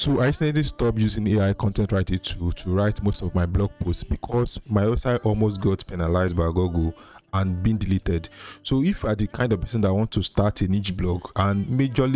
So I recently stopped using AI content writing tool to write most of my blog posts because my website almost got penalized by Google and been deleted. So if you are the kind of person that wants to start a niche blog and major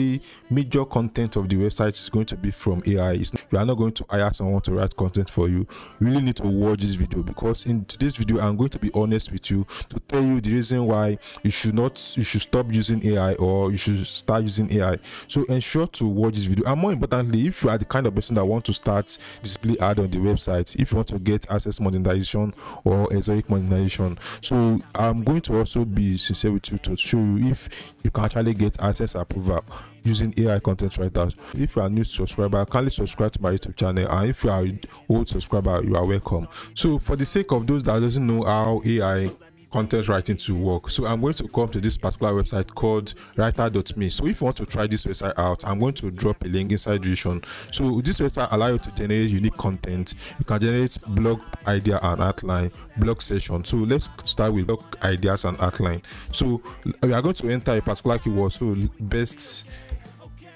content of the website is going to be from AI, you are not going to hire someone to write content for you, you really need to watch this video, because in today's video I'm going to be honest with you to tell you the reason why you should stop using AI or you should start using AI. So ensure to watch this video, and more importantly, if you are the kind of person that wants to start display ad on the website, if you want to get access monetization or Ezoic monetization. So I'm going to also be sincere with you to show you if you can actually get access approval using AI content writers. If you are a new subscriber, kindly subscribe to my YouTube channel, and if you are an old subscriber, you are welcome. So for the sake of those that doesn't know how AI content writing to work, so I'm going to come to this particular website called writer.me. so if you want to try this website out, I'm going to drop a link inside the description. So this website allows you to generate unique content. You can generate blog idea and outline, blog session. So let's start with blog ideas and outline. So we are going to enter a particular keyword, so best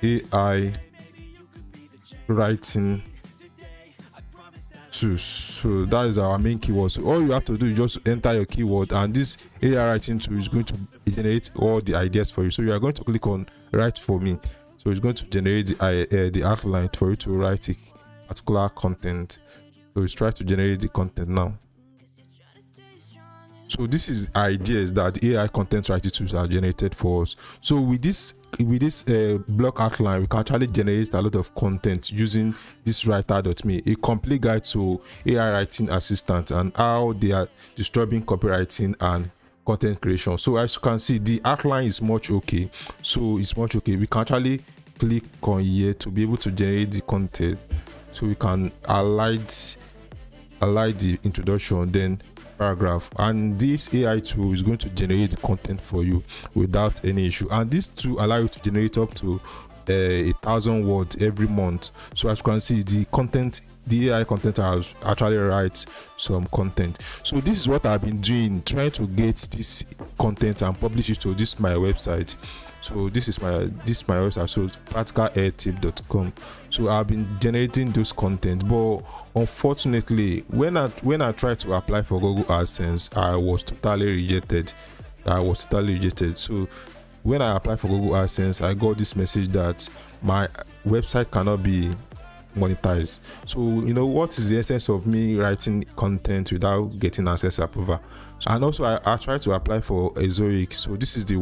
AI writing tools. So that is our main keyword. So all you have to do is just enter your keyword, and this AI writing tool is going to generate all the ideas for you. So you are going to click on write for me. So it's going to generate the outline for you to write a particular content. So it's trying to generate the content now. So this is ideas that AI content writing tools are generated for us. So with this blog outline, we can actually generate a lot of content using this writer.me, a complete guide to AI writing assistants and how they are disturbing copywriting and content creation. So as you can see, the outline is much okay. So it's much okay. We can actually click on here to be able to generate the content. So we can align the introduction, then paragraph, and this AI tool is going to generate the content for you without any issue. And this tool allows you to generate up to 1,000 words every month. So as you can see, the AI content has actually write some content. So this is what I've been doing, trying to get this content and publish it to this my website. So this is my website, so PracticalAirTip.com. So I've been generating those content, but unfortunately when I tried to apply for Google AdSense, I was totally rejected. So when I applied for Google AdSense, I got this message that my website cannot be monetized. So you know, what is the essence of me writing content without getting access approval? And also I tried to apply for Ezoic. So this is the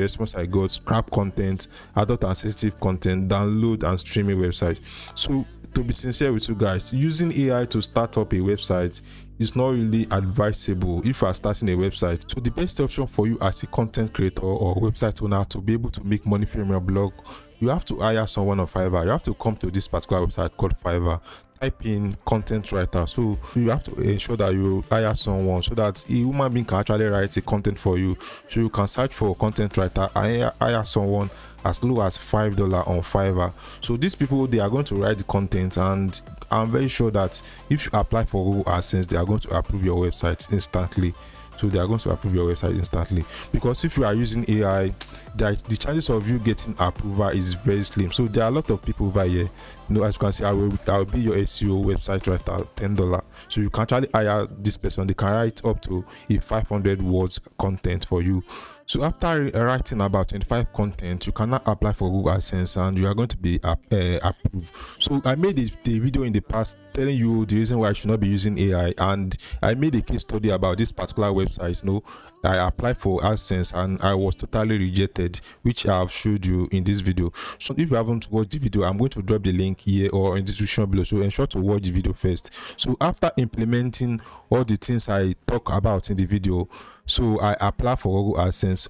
response I got: scrap content, adult and sensitive content, download and streaming website. So to be sincere with you guys, using AI to start up a website is not really advisable if you are starting a website. So the best option for you as a content creator or website owner to be able to make money from your blog, you have to hire someone on Fiverr. You have to come to this particular website called Fiverr, type in content writer. So you have to ensure that you hire someone so that a human being can actually write a content for you. So you can search for content writer and hire someone as low as $5 on Fiverr. So these people, they are going to write the content, and I'm very sure that if you apply for Google AdSense, they are going to approve your website instantly. So they are going to approve your website instantly, because if you are using AI, the chances of you getting approval is very slim. So there are a lot of people over here, you know, as you can see, I will be your SEO website writer, $10. So you can actually hire this person. They can write up to a 500 words content for you. So after writing about 25 content, you cannot apply for Google AdSense and you are going to be approved. So I made a video in the past telling you the reason why I should not be using AI, and I made a case study about this particular website. You know, I applied for AdSense and I was totally rejected, which I have showed you in this video. So if you haven't watched the video, I'm going to drop the link here or in the description below, so ensure to watch the video first. So after implementing all the things I talk about in the video, so I applied for Google AdSense.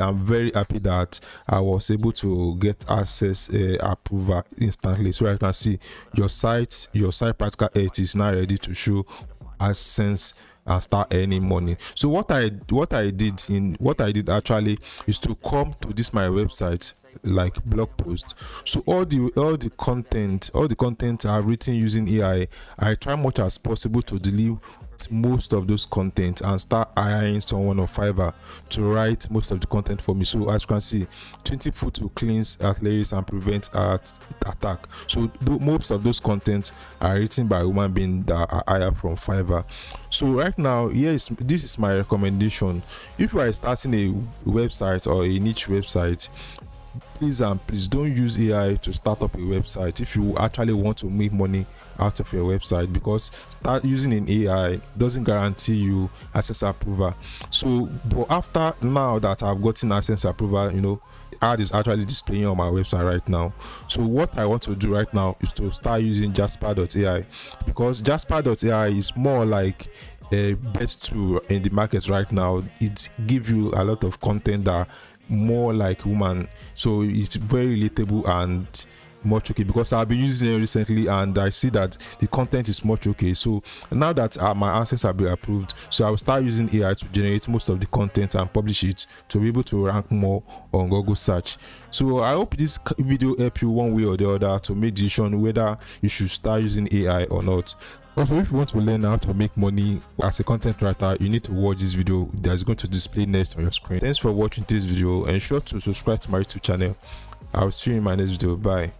I'm very happy that I was able to get access approval instantly. So I can see your site Practical Air is now ready to show AdSense and start earning money. So what I did actually is to come to this my website like blog post. So all the content I've written using AI, I try much as possible to deliver extract most of those content and start hiring someone on Fiverr to write most of the content for me. So as you can see, 20 foot to cleanse athletes and prevent attack. So most of those contents are written by human beings that are hired from Fiverr. So right now, yes, this is my recommendation. If you are starting a website or a niche website, please and please don't use AI to start up a website if you actually want to make money out of your website, because start using an AI doesn't guarantee you AdSense approval. So but after now that I've gotten AdSense approval, you know, ad is actually displaying on my website right now. So what I want to do right now is to start using Jasper.ai, because Jasper.ai is more like a best tool in the market right now. It gives you a lot of content that more like woman, so it's very relatable and much okay, because I've been using it recently and I see that the content is much okay. So now that my AdSense have been approved, so I will start using AI to generate most of the content and publish it to be able to rank more on Google search. So I hope this video helped you one way or the other to make decision whether you should start using AI or not. Also, if you want to learn how to make money as a content writer, you need to watch this video that's going to display next on your screen. Thanks for watching this video. Ensure to subscribe to my YouTube channel. I'll see you in my next video. Bye.